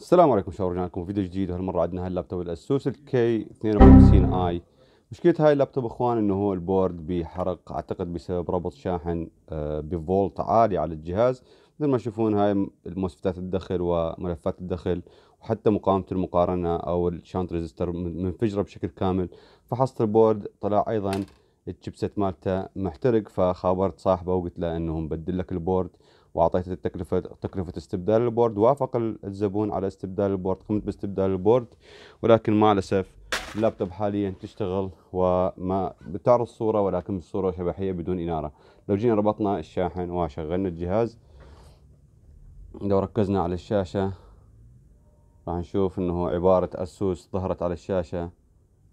السلام عليكم شباب، رجعنا لكم فيديو جديد. وهالمره عندنا هاللابتوب الاسوس الكي 52 اي. مشكله هاي اللابتوب اخوان انه هو البورد بيحرق، اعتقد بسبب ربط شاحن بفولت عالي على الجهاز. مثل ما تشوفون هاي المسفتات الدخل وملفات الدخل، وحتى مقاومه المقارنه او الشانت ريزستر منفجره بشكل كامل. فحصت البورد، طلع ايضا الشيبسيت مالته محترق. فخابرت صاحبه وقلت له انه مبدل لك البورد، واعطيته تكلفه استبدال البورد. وافق الزبون على استبدال البورد، قمت باستبدال البورد، ولكن مع الاسف اللابتوب حاليا تشتغل وما بتعرض صوره، ولكن الصوره شبحيه بدون اناره. لو جينا ربطنا الشاحن وشغلنا الجهاز، لو ركزنا على الشاشه راح نشوف انه عباره اسوس ظهرت على الشاشه،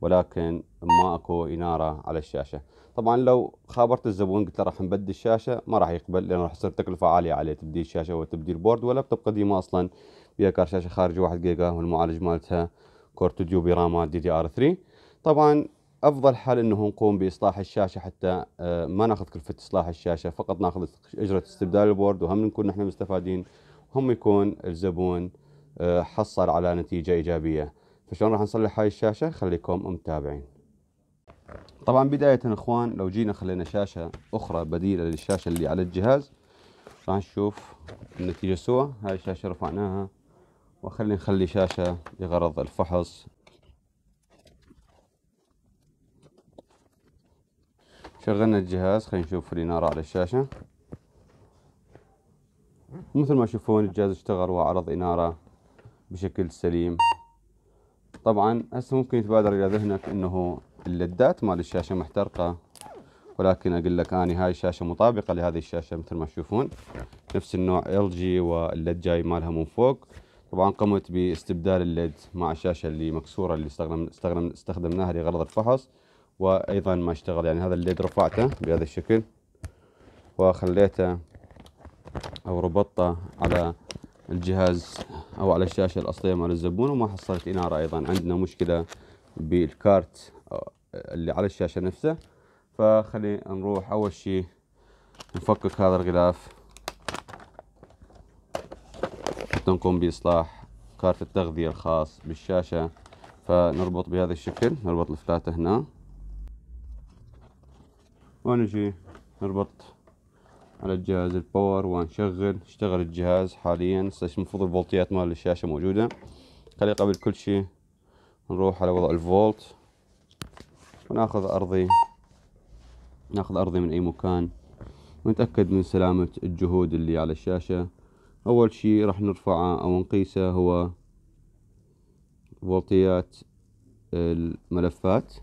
ولكن ما اكو اناره على الشاشه. طبعا لو خابرت الزبون قلت له راح نبدل الشاشه ما راح يقبل، لانه راح تصير تكلفه عاليه عليه تبديل الشاشه وتبديل بورد. واللابتوب قديمه اصلا، فيها كارت شاشه خارجي 1 جيجا، والمعالج مالتها كورتيديو براما DDR3. طبعا افضل حل انه نقوم باصلاح الشاشه، حتى ما ناخذ كلفه اصلاح الشاشه، فقط ناخذ اجره استبدال البورد، وهم نكون نحن مستفادين، وهم يكون الزبون حصل على نتيجه ايجابيه. فشلون راح نصلح هاي الشاشه؟ خليكم متابعين. طبعا بدايه اخوان لو جينا خلينا شاشه اخرى بديله للشاشه اللي على الجهاز، راح نشوف النتيجه سوا. هاي الشاشه رفعناها، وخلينا نخلي شاشه لغرض الفحص. شغلنا الجهاز، خلينا نشوف الاناره على الشاشه. مثل ما تشوفون الجهاز اشتغل وعرض اناره بشكل سليم. طبعا هسه ممكن يتبادر الى ذهنك انه اللدات مال الشاشه محترقه، ولكن اقول لك اني هاي الشاشه مطابقه لهذه الشاشه، مثل ما تشوفون نفس النوع LG، واللد جاي مالها من فوق. طبعا قمت باستبدال اللد مع الشاشه اللي مكسوره اللي استخدمناها لغرض الفحص، وايضا ما اشتغل. يعني هذا اللد رفعته بهذا الشكل وخليته او ربطته على الجهاز او على الشاشه الاصليه مال الزبون، وما حصلت اناره. ايضا عندنا مشكله بالكارت اللي على الشاشه نفسه. فخلي نروح اول شيء نفكك هذا الغلاف حتى نقوم باصلاح كارت التغذيه الخاص بالشاشه. فنربط بهذا الشكل، نربط الفلاته هنا، ونجي نربط على الجهاز الباور ونشغل. اشتغل الجهاز حاليا، المفروض الفولتيات مال الشاشه موجوده. خلي قبل كل شيء نروح على وضع الفولت، وناخذ ارضي، ناخذ ارضي من اي مكان، ونتاكد من سلامه الجهود اللي على الشاشه. اول شيء راح نرفعه او نقيسه هو فولتيات الملفات.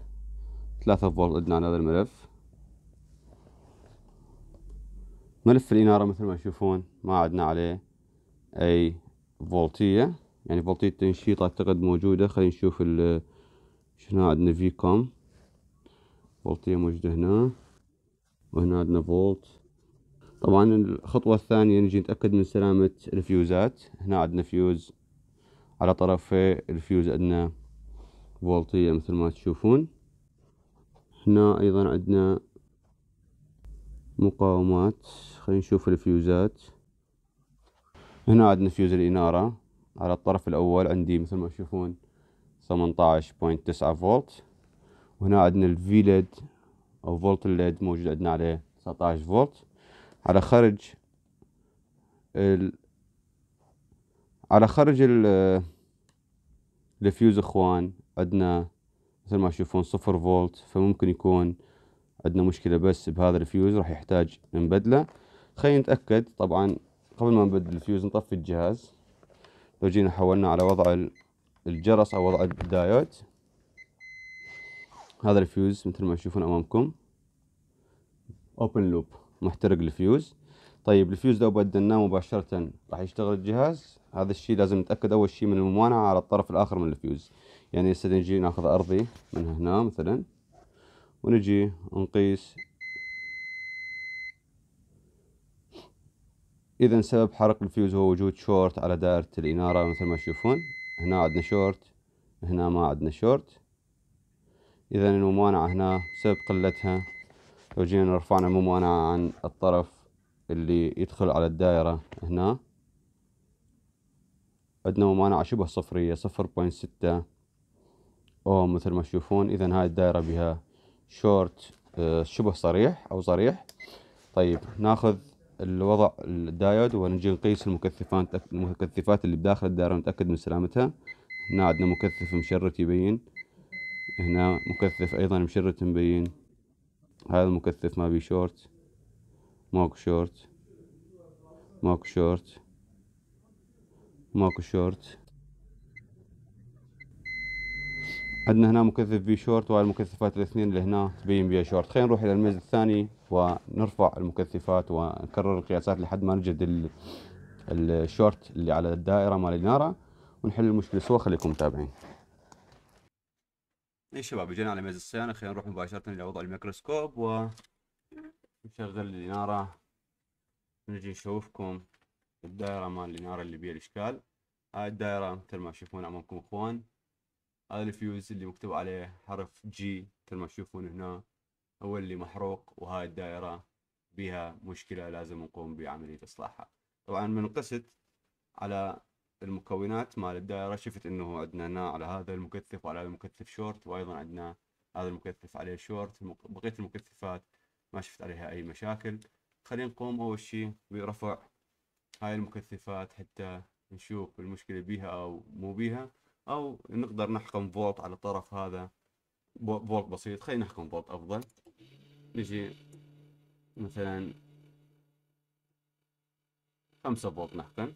3 فولت عندنا على هذا الملف. ملف الإنارة مثل ما تشوفون ما عدنا عليه أي فولتية، يعني فولتية تنشيط أعتقد موجودة. خلينا نشوف هنا عندنا في كوم فولتية موجودة هنا، وهنا عندنا فولت. طبعا الخطوة الثانية نجي نتأكد من سلامة الفيوزات. هنا عندنا فيوز، على طرفي الفيوز عندنا فولتية مثل ما تشوفون. هنا أيضا عندنا مقاومات، خلينا نشوف الفيوزات. هنا عندنا فيوز الإنارة على الطرف الأول، عندي مثل ما تشوفون 18.9 فولت، وهنا عندنا الفي ليد أو فولت الليد موجود عندنا عليه 19 فولت. على خرج الفيوز إخوان عندنا مثل ما تشوفون 0 فولت، فممكن يكون عندنا مشكلة بس بهذا الفيوز راح يحتاج نبدله. خلينا نتأكد. طبعا قبل ما نبدل الفيوز نطفي الجهاز. لو جينا حولنا على وضع الجرس أو وضع الدايود، هذا الفيوز مثل ما تشوفون أمامكم أوبن لوب، محترق الفيوز. طيب الفيوز لو بدلناه مباشرة راح يشتغل الجهاز؟ هذا الشيء لازم نتأكد أول شيء من الممانعة على الطرف الآخر من الفيوز. يعني هسه نجي ناخذ أرضي من هنا مثلا، ونجي نقيس. إذا سبب حرق الفيوز هو وجود شورت على دائرة الإنارة مثل ما تشوفون. هنا عندنا شورت، هنا ما عندنا شورت. إذا الممانعة هنا سبب قلتها. لو جينا رفعنا الممانعة عن الطرف اللي يدخل على الدائرة هنا، عندنا ممانعة شبه صفرية 0.6 أوم مثل ما تشوفون. إذا هاي الدائرة بها شورت شبه صريح أو صريح. طيب ناخذ الوضع الدايود ونجي نقيس المكثفات اللي بداخل الدائرة نتأكد من سلامتها. هنا عندنا مكثف مشرت يبين، هنا مكثف أيضا مشرت مبين، هذا المكثف ما بيه شورت، ماكو شورت، ماكو شورت، ماكو شورت. عندنا هنا مكثف بيه شورت، وهاي المكثفات الاثنين اللي هنا تبين بيها شورت. خلينا نروح الى الميز الثاني ونرفع المكثفات ونكرر القياسات لحد ما نجد الشورت اللي على الدائرة مال النارة ونحل المشكلة سوا. خليكم متابعين. يا شباب اجينا على ميز الصيانة، خلينا نروح مباشرة الى وضع الميكروسكوب ونشغل الإنارة، نجي نشوفكم الدائرة مال الإنارة اللي بيها الإشكال. هاي الدائرة مثل ما تشوفون أمامكم إخوان، هذا الفيوز اللي مكتوب عليه حرف جي مثل ما تشوفون هنا هو اللي محروق، وهاي الدائرة بها مشكلة لازم نقوم بعملية إصلاحها. طبعا من قست على المكونات مال الدائرة شفت انه عندنا هنا على هذا المكثف وعلى هذا المكثف شورت، وايضا عندنا هذا المكثف عليه شورت. بقية المكثفات ما شفت عليها اي مشاكل. خلينا نقوم اول شي برفع هاي المكثفات حتى نشوف المشكلة بيها او مو بيها، او نقدر نحكم فولت على الطرف هذا، فولت بسيط. خلينا نحكم فولت افضل، نجي مثلا 5 فولت نحكم،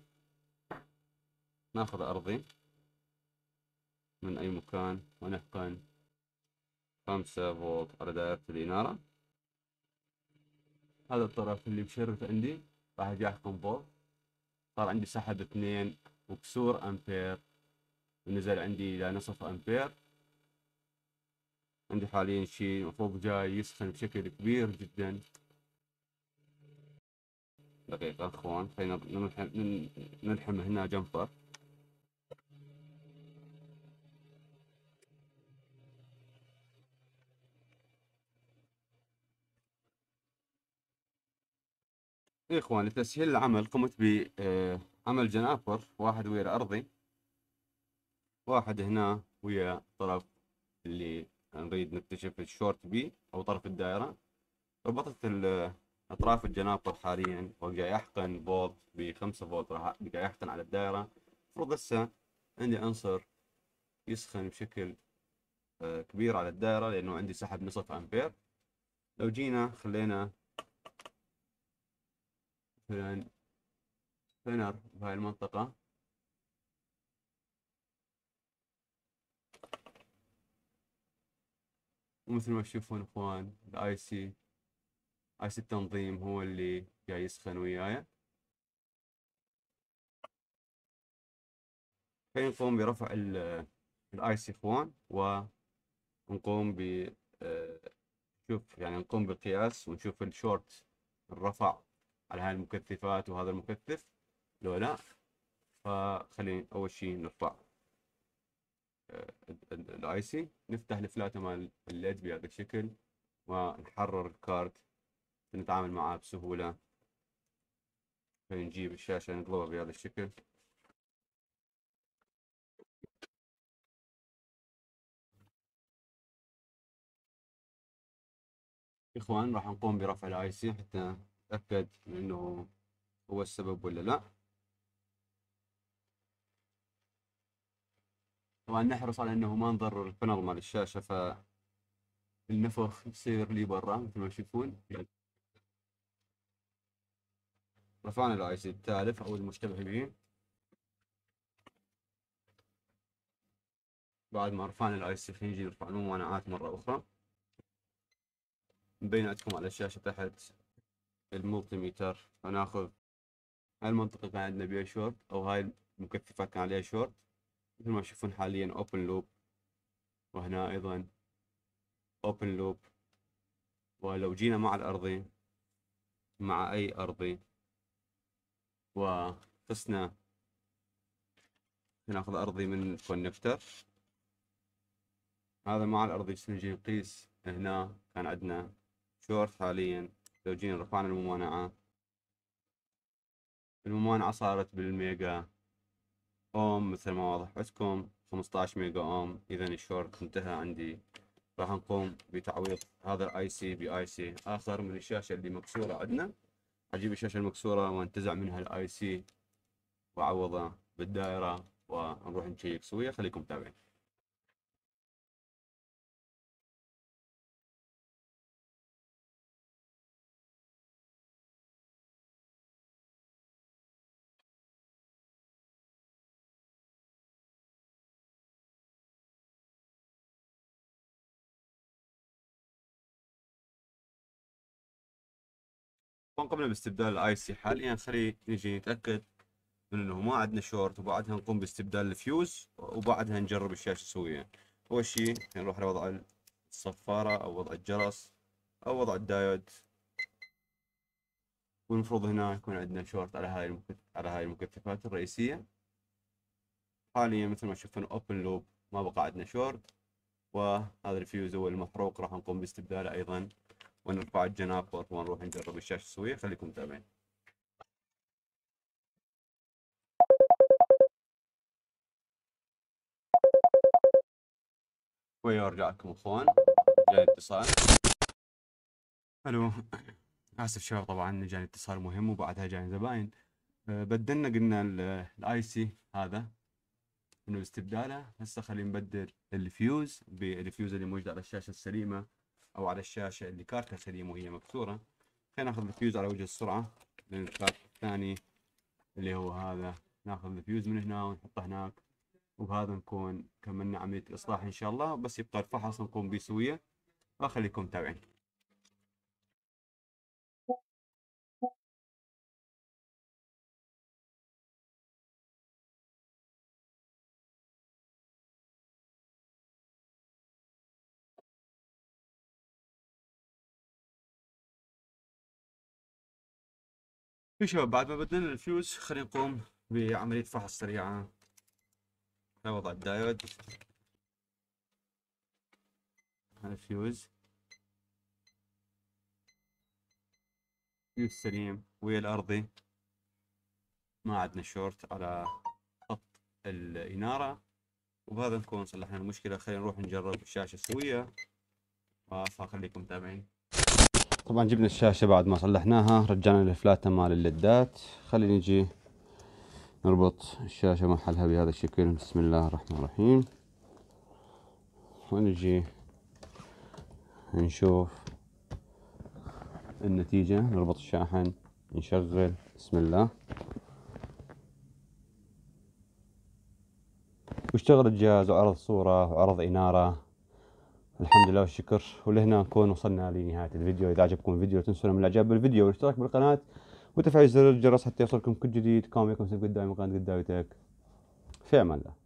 ناخذ ارضي من اي مكان ونحقن 5 فولت على دائرة الانارة. هذا الطرف اللي بشرف عندي راح اجي احكم فولت، صار عندي سحب 2 وكسور امبير، ونزل عندي الى 0.5 امبير. عندي حاليا شيء المفروض جاي يسخن بشكل كبير جدا. دقيقة اخوان، خلينا نلحم هنا جمبر. يا اخوان لتسهيل العمل قمت بعمل جنابر، واحد ويا الارضي، واحد هنا ويا الطرف اللي نريد نكتشف الشورت بي او طرف الدائرة. ربطت اطراف الجنابر حاليا وجاي احقن فولت ب5 فولت، راح جاي احقن على الدائرة. المفروض هسه عندي عنصر يسخن بشكل كبير على الدائرة لانه عندي سحب 0.5 امبير. لو جينا خلينا مثلا ثنر بهاي المنطقة، ومثل ما تشوفون اخوان اي سي التنظيم هو اللي جاي يسخن وياي. خلينا نقوم برفع الاي سي اخوان، ونقوم ب شوف يعني نقوم بالقياس ونشوف الشورت الرفع على هاي المكثفات وهذا المكثف لو لا. فخلينا اول شيء نرفع الاي سي، نفتح الفلاتة مال الليد بهذا الشكل ونحرر الكارت نتعامل معاه بسهولة. فنجيب الشاشة نقلبها بهذا الشكل، اخوان راح نقوم برفع الاي سي حتى نتأكد من انه هو السبب ولا لا. طبعا نحرص على انه ما نضرر البنل مال الشاشة، فالنفخ يصير لي برا مثل ما تشوفون. رفعنا الاي سي التالف او المشتبه به. بعد ما رفعنا الاي سي خلينا نجي نرفع الممانعات مرة أخرى. مبين عندكم على الشاشة تحت الملتيميتر، فناخذ هاي المنطقة كان عندنا بيها شورت أو هاي المكثفات كان عليها شورت مثل ما تشوفون حاليا اوبن لوب، وهنا أيضا اوبن لوب. ولو جينا مع الأرضي مع أي أرضي وقسنا، ناخذ أرضي من الكونكتر هذا مع الأرضي، نجي نقيس هنا كان عندنا شورت. حاليا لو جينا رفعنا الممانعة، الممانعة صارت بالميجا اوم مثل ما واضح عندكم 15 ميجا اوم. اذا الشورت انتهى عندي. راح نقوم بتعويض هذا الاي سي باي سي اخر من الشاشه اللي مكسوره عندنا. اجيب الشاشه المكسوره وانتزع منها الاي سي واعوضه بالدائره ونروح نشيك سويا. خليكم متابعين. قمنا باستبدال الاي سي حاليا. خلي نجي نتاكد من انه ما عندنا شورت، وبعدها نقوم باستبدال الفيوز، وبعدها نجرب الشاشه سويا. اول شيء نروح لوضع الصفاره او وضع الجرس او وضع الدايود، والمفروض هنا يكون عندنا شورت على هاي المكثفات الرئيسيه. حاليا مثل ما شفنا اوبن لوب، ما بقى عندنا شورت، وهذا الفيوز هو المحروق. راح نقوم باستبداله ايضا ونرفع الجنابر ونروح نجرب الشاشة سوية. خليكم متابعين. ويا ارجع لكم اخوان، جاني اتصال. الو، اسف شباب، طبعا جاني اتصال مهم وبعدها جاني زباين. بدلنا، قلنا الاي سي هذا انه استبداله. هسه خلينا نبدل الفيوز بالفيوز اللي موجود على الشاشة السليمة او على الشاشه اللي كارتها سليم وهي مكسوره. خلينا ناخذ الفيوز على وجه السرعه لان الكارت الثاني اللي هو هذا. ناخذ الفيوز من هنا ونحطه هناك، وبهذا نكون كملنا عمليه الاصلاح ان شاء الله. بس يبقى الفحص نقوم به سويا، فخليكم متابعين. في شباب، بعد ما بدلنا الفيوز خلينا نقوم بعملية فحص سريعة لوضع الدايود على الفيوز. فيوز سليم ويا الأرضي، ما عندنا شورت على خط الإنارة، وبهذا نكون صلحنا المشكلة. خلينا نروح نجرب الشاشة سوية، فخليكم متابعين. طبعا جبنا الشاشة بعد ما صلحناها، رجعنا لفلاتة مال اللدات. خلينا نجي نربط الشاشة محلها بهذا الشكل، بسم الله الرحمن الرحيم. ونجي نشوف النتيجة. نربط الشاحن، نشغل، بسم الله، واشتغل الجهاز وعرض صورة وعرض إنارة، الحمد لله والشكر. ولهنا نكون وصلنا لنهاية الفيديو. إذا عجبكم الفيديو لا تنسون من الإعجاب بالفيديو والاشتراك بالقناة وتفعيل زر الجرس حتى يوصلكم كل جديد. كان معكم سيف قدامي من قناة Gaddawi Tech. في أمان الله.